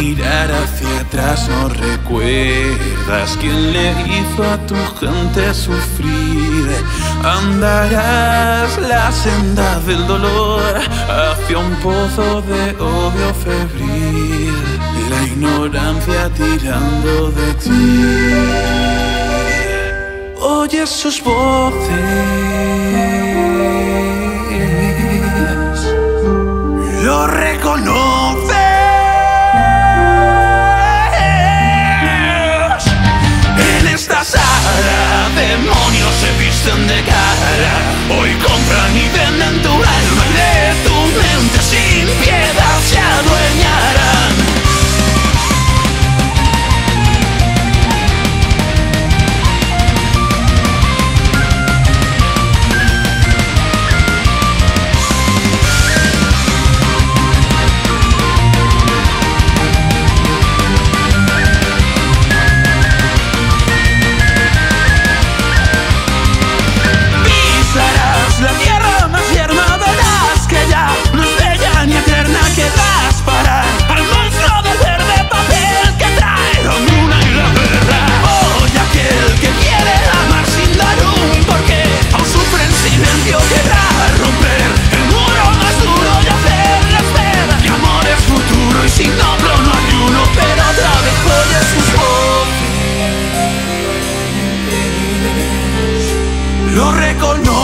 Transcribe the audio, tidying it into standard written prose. mirar hacia atrás no recuerdas quién le hizo a tu gente sufrir. Andarás las sendas del dolor hacia un pozo de odio febril, la ignorancia tirando de ti. Oyes sus voces, lo reconoces. Demonios se visten de cara, hoy compran y venden tu alma y de tu mente sin piedad se adueñarán. Lo reconozco.